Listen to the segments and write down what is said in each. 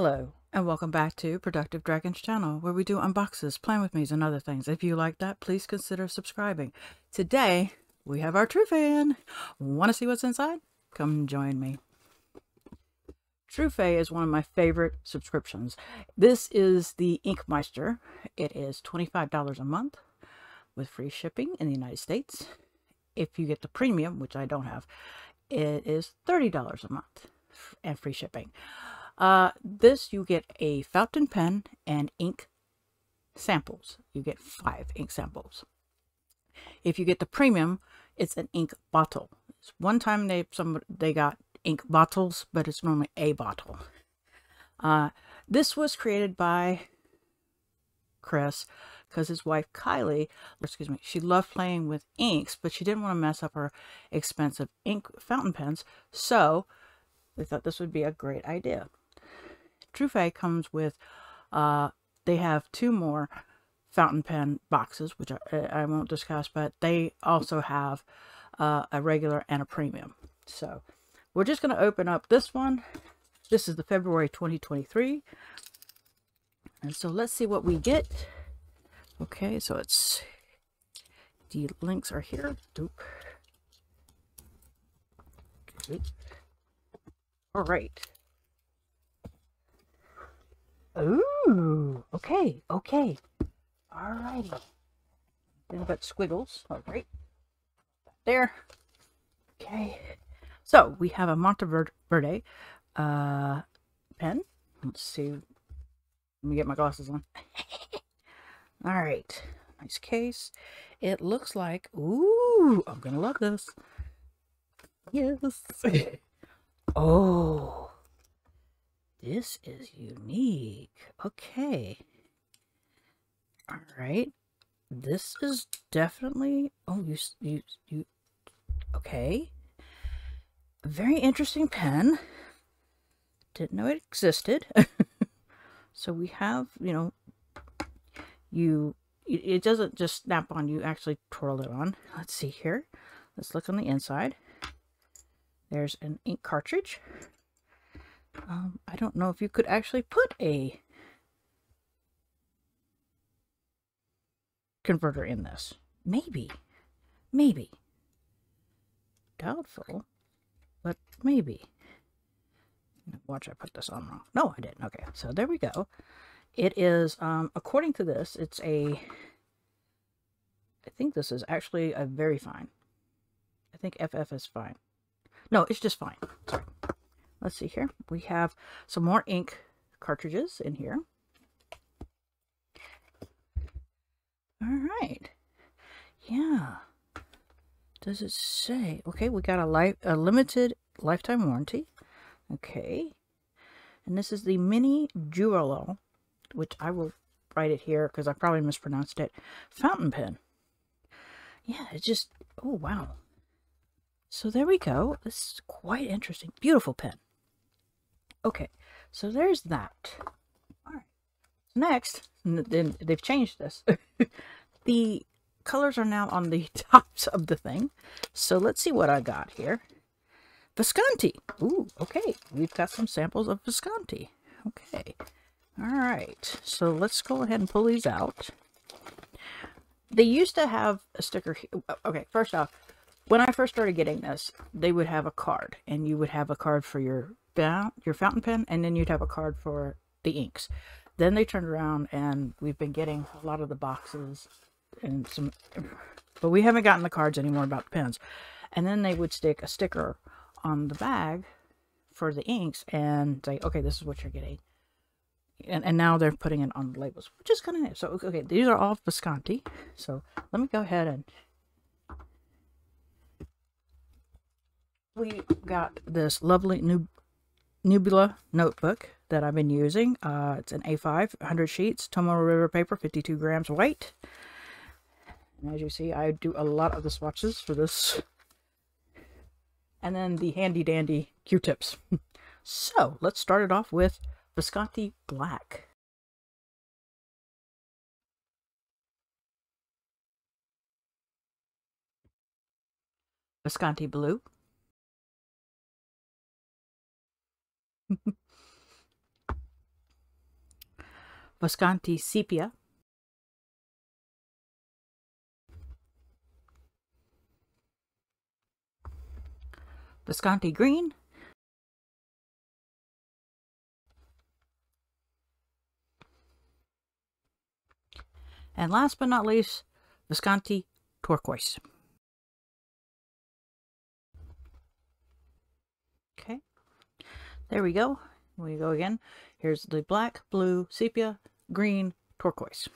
Hello, and welcome back to Productive Dragons channel, where we do unboxes, plan with me's, and other things. If you like that, please consider subscribing. Today, we have our Truphae. Want to see what's inside? Come join me. Truphae is one of my favorite subscriptions. This is the Ink Meister. It is $25 a month with free shipping in the United States. If you get the premium, which I don't have, it is $30 a month and free shipping. This, you get a fountain pen and ink samples. You get 5 ink samples. If you get the premium, it's an ink bottle. It's one time they got ink bottles, but it's normally a bottle. This was created by Chris because his wife Kylie, she loved playing with inks, but she didn't want to mess up her expensive ink fountain pens, so they thought this would be a great idea. Truphae comes with, they have 2 more fountain pen boxes, which I won't discuss, but they also have a regular and a premium. So we're just going to open up this one. This is the February 2023. And so let's see what we get. Okay, so it's, the links are here. Doop. Doop. All right. Ooh, okay, okay. All righty. Then we've got squiggles. All right. There. Okay. So we have a Monteverde pen. Let's see. Let me get my glasses on. All right. Nice case. It looks like, ooh, I'm going to love this. Yes. Oh, this is unique. Okay. All right. This is definitely, oh, you, okay. A very interesting pen. Didn't know it existed. So we have, you know, it doesn't just snap on, you actually twirl it on. Let's see here. Let's look on the inside. There's an ink cartridge. I don't know if you could actually put a converter in this. Maybe. Maybe. Doubtful, but maybe. Watch, I put this on wrong. No, I didn't. Okay, so there we go. It is, according to this, it's a, I think this is actually a very fine. I think FF is fine. No, it's just fine. Sorry. Let's see here. We have some more ink cartridges in here. All right. Yeah. Does it say? Okay, we got a limited lifetime warranty. Okay. And this is the Mini Jewelria, which I will write it here because I probably mispronounced it. Fountain pen. Yeah, it just, oh, wow. So there we go. This is quite interesting. Beautiful pen. Okay, so there's that. All right. Next, then they've changed this. The colors are now on the tops of the thing. So let's see what I got here. Visconti. Ooh, okay. We've got some samples of Visconti. Okay. All right. So let's go ahead and pull these out. They used to have a sticker here. Okay, first off, when I first started getting this, they would have a card, and you would have a card for your fountain pen, and then you'd have a card for the inks. Then they turned around, and we've been getting a lot of the boxes and some, but we haven't gotten the cards anymore about the pens. And then they would stick a sticker on the bag for the inks and say, okay, this is what you're getting. And now they're putting it on the labels, which is kind of nice. So, okay, these are all Visconti. So let me go ahead and, we got this lovely Nubula notebook that I've been using. It's an A5, 100 sheets, Tomo River paper, 52 grams white. And as you see, I do a lot of the swatches for this. And then the handy dandy Q-tips. So let's start it off with Visconti Black. Visconti Blue. Visconti Sepia, Visconti Green, and last but not least, Visconti Turquoise. Okay, there we go. We go again. Here's the black, blue, sepia, green, turquoise.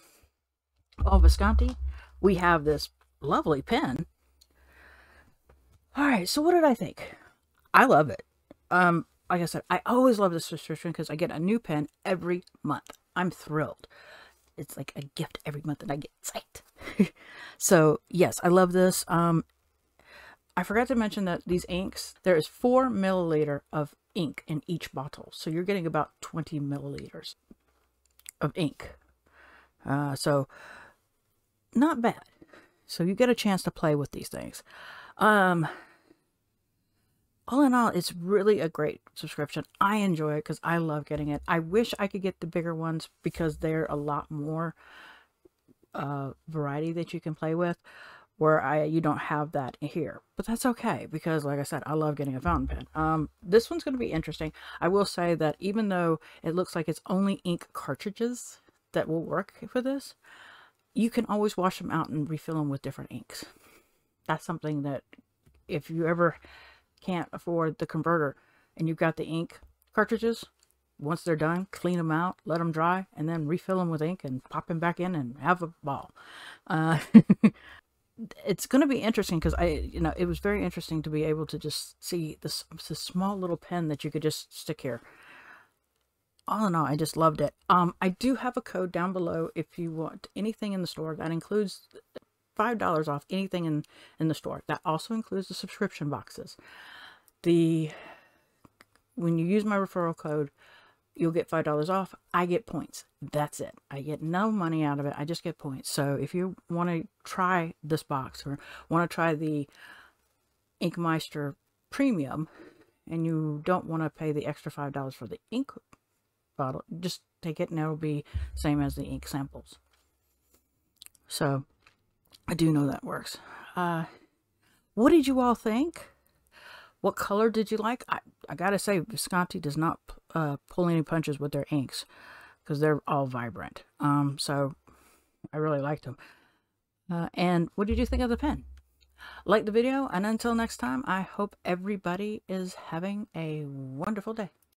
All Visconti. We have this lovely pen. All right, so what did I think? I love it. Like I said, I always love this subscription because I get a new pen every month. I'm thrilled. It's like a gift every month that I get psyched. So yes, I love this. I forgot to mention that these inks, there is 4 milliliter of ink in each bottle. So you're getting about 20 milliliters of ink. So not bad. So you get a chance to play with these things. All in all, it's really a great subscription. I enjoy it because I love getting it. I wish I could get the bigger ones because they're a lot more variety that you can play with, where you don't have that here. But that's okay because, like I said, I love getting a fountain pen. This one's going to be interesting. I will say that even though it looks like it's only ink cartridges that will work for this, you can always wash them out and refill them with different inks. That's something that if you ever can't afford the converter and you've got the ink cartridges, once they're done, clean them out, let them dry, and then refill them with ink and pop them back in and have a ball. It's going to be interesting because it was very interesting to be able to just see this small little pen that you could just stick here. All in all, I just loved it. I do have a code down below if you want anything in the store. That includes $5 off anything in the store. That also includes the subscription boxes. When you use my referral code, you'll get $5 off. I get points. That's it. I get no money out of it. I just get points. So if you want to try this box or want to try the Ink Meister Premium and you don't want to pay the extra $5 for the ink bottle, just take it and it'll be same as the ink samples. So I do know that works. What did you all think? What color did you like? I gotta say, Visconti does not pull any punches with their inks because they're all vibrant. So I really liked them. And what did you think of the pen? Like the video, and until next time, I hope everybody is having a wonderful day.